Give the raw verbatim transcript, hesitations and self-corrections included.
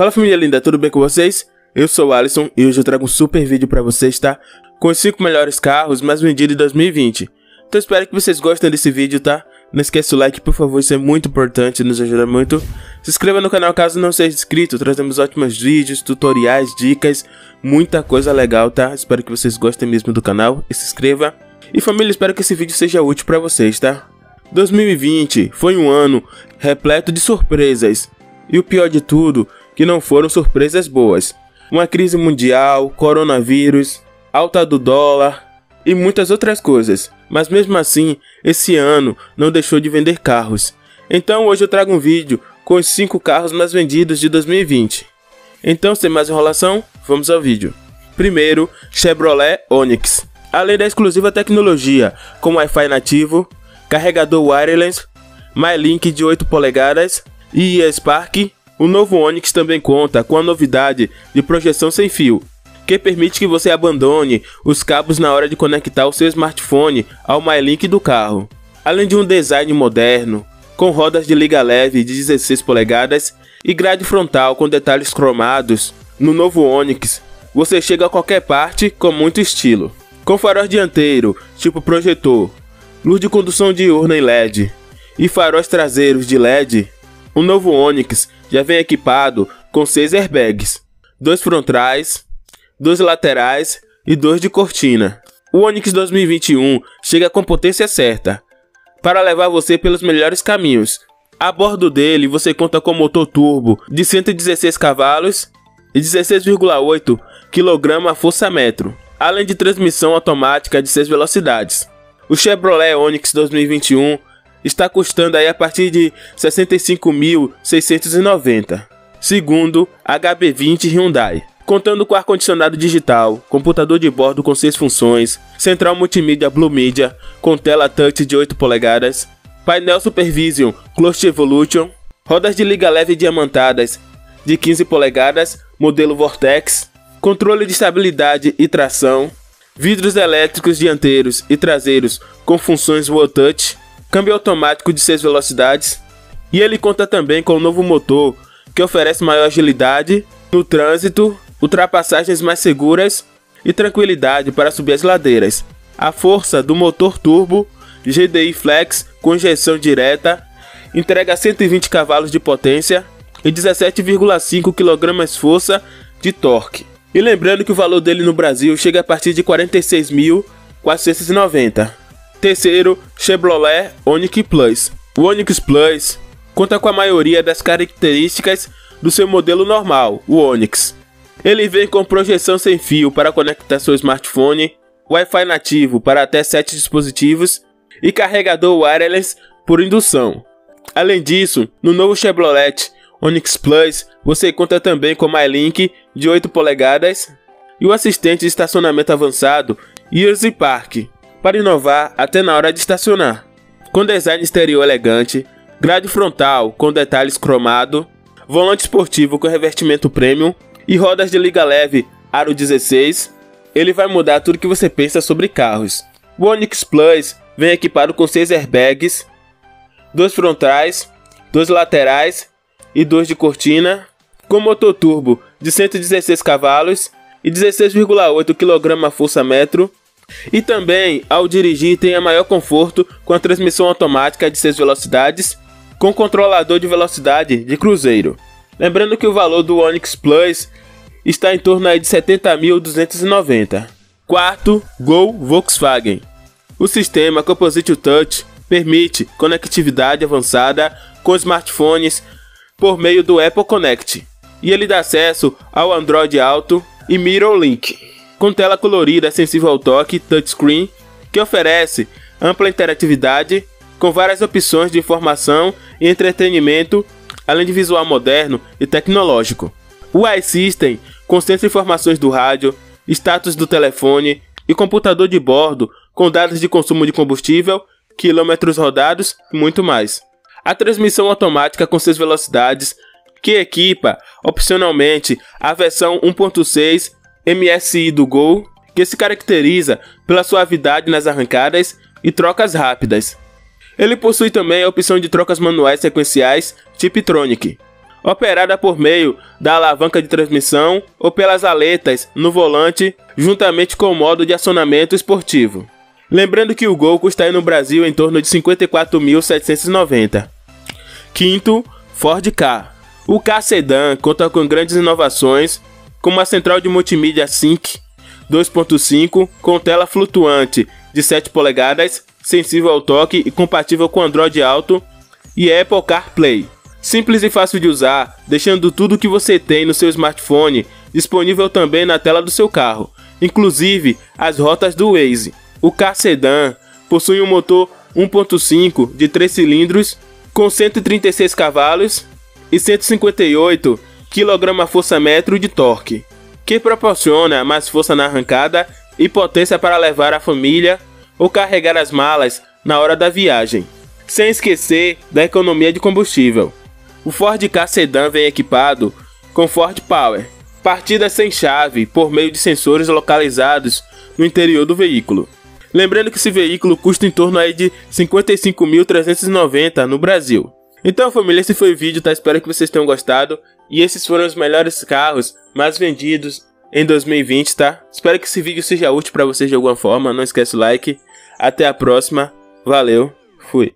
Fala família linda, tudo bem com vocês? Eu sou o Alisson e hoje eu trago um super vídeo para vocês, tá? Com os cinco melhores carros mais vendidos em dois mil e vinte. Então espero que vocês gostem desse vídeo, tá? Não esquece o like, por favor, isso é muito importante, nos ajuda muito. Se inscreva no canal caso não seja inscrito, trazemos ótimos vídeos, tutoriais, dicas, muita coisa legal, tá? Espero que vocês gostem mesmo do canal e se inscreva. E família, espero que esse vídeo seja útil para vocês, tá? dois mil e vinte foi um ano repleto de surpresas. E o pior de tudo, que não foram surpresas boas. Uma crise mundial, coronavírus, alta do dólar e muitas outras coisas. Mas mesmo assim, esse ano não deixou de vender carros. Então hoje eu trago um vídeo com os cinco carros mais vendidos de dois mil e vinte. Então sem mais enrolação, vamos ao vídeo. Primeiro, Chevrolet Onix. Além da exclusiva tecnologia, como Wi-Fi nativo, carregador wireless, MyLink de oito polegadas e EasyPark, o novo Onix também conta com a novidade de projeção sem fio, que permite que você abandone os cabos na hora de conectar o seu smartphone ao MyLink do carro. Além de um design moderno, com rodas de liga leve de dezesseis polegadas e grade frontal com detalhes cromados, no novo Onix você chega a qualquer parte com muito estilo. Com farol dianteiro tipo projetor, luz de condução diurna em L E D e faróis traseiros de L E D, o novo Onix já vem equipado com seis airbags, dois frontais, dois laterais e dois de cortina. O Onix dois mil e vinte e um chega com potência certa para levar você pelos melhores caminhos. A bordo dele você conta com motor turbo de cento e dezesseis cavalos e dezesseis vírgula oito quilos-força-metro, além de transmissão automática de seis velocidades. O Chevrolet Onix dois mil e vinte e um está custando aí a partir de sessenta e cinco mil seiscentos e noventa reais. Segundo, H B vinte Hyundai. Contando com ar-condicionado digital, computador de bordo com seis funções, central multimídia Blue Media com tela touch de oito polegadas, painel Supervision Clost Evolution, rodas de liga leve diamantadas de quinze polegadas, modelo Vortex, controle de estabilidade e tração, vidros elétricos dianteiros e traseiros com funções Voltouch, câmbio automático de seis velocidades, e ele conta também com um novo motor que oferece maior agilidade no trânsito, ultrapassagens mais seguras e tranquilidade para subir as ladeiras. A força do motor turbo G D I Flex com injeção direta entrega cento e vinte cavalos de potência e dezessete vírgula cinco quilos-força de torque. E lembrando que o valor dele no Brasil chega a partir de quarenta e seis mil quatrocentos e noventa reais. Terceiro, Chevrolet Onix Plus. O Onix Plus conta com a maioria das características do seu modelo normal, o Onix. Ele vem com projeção sem fio para conectar seu smartphone, Wi-Fi nativo para até sete dispositivos e carregador wireless por indução. Além disso, no novo Chevrolet Onix Plus você conta também com MyLink de oito polegadas e o assistente de estacionamento avançado EasyPark, para inovar até na hora de estacionar. Com design exterior elegante, grade frontal com detalhes cromado, volante esportivo com revestimento premium e rodas de liga leve aro dezesseis, ele vai mudar tudo que você pensa sobre carros. O Onix Plus vem equipado com seis airbags, dois frontais, dois laterais e dois de cortina, com motor turbo de cento e dezesseis cavalos e dezesseis vírgula oito quilos-força-metro, e também, ao dirigir, tenha maior conforto com a transmissão automática de seis velocidades, com controlador de velocidade de cruzeiro. Lembrando que o valor do Onix Plus está em torno aí de setenta mil duzentos e noventa reais. Quarto, Gol Volkswagen. O sistema Composite Touch permite conectividade avançada com smartphones por meio do Apple Connect, e ele dá acesso ao Android Auto e Mirror Link, com tela colorida sensível ao toque touchscreen, que oferece ampla interatividade com várias opções de informação e entretenimento, além de visual moderno e tecnológico. O iSystem concentra informações do rádio, status do telefone e computador de bordo com dados de consumo de combustível, quilômetros rodados e muito mais. A transmissão automática com seis velocidades, que equipa opcionalmente a versão um ponto seis M S I do Gol, que se caracteriza pela suavidade nas arrancadas e trocas rápidas. Ele possui também a opção de trocas manuais sequenciais Tiptronic, operada por meio da alavanca de transmissão ou pelas aletas no volante, juntamente com o modo de acionamento esportivo. Lembrando que o Gol custa aí no Brasil em torno de cinquenta e quatro mil setecentos e noventa reais. Quinto, Ford Ka. O Ka Sedan conta com grandes inovações, como a central de multimídia Sync dois ponto cinco com tela flutuante de sete polegadas, sensível ao toque e compatível com Android Auto e Apple CarPlay. Simples e fácil de usar, deixando tudo o que você tem no seu smartphone disponível também na tela do seu carro, inclusive as rotas do Waze. O Ka Sedan possui um motor um ponto cinco de três cilindros com cento e trinta e seis cavalos e cento e cinquenta e oito quilos-metro de torque, que proporciona mais força na arrancada e potência para levar a família ou carregar as malas na hora da viagem, sem esquecer da economia de combustível. O Ford Ka Sedan vem equipado com Ford Power, partidas sem chave por meio de sensores localizados no interior do veículo. Lembrando que esse veículo custa em torno aí de cinquenta e cinco mil trezentos e noventa reais no Brasil. Então, família, esse foi o vídeo, tá? Espero que vocês tenham gostado. E esses foram os melhores carros mais vendidos em dois mil e vinte, tá? Espero que esse vídeo seja útil para vocês de alguma forma. Não esquece o like. Até a próxima. Valeu. Fui.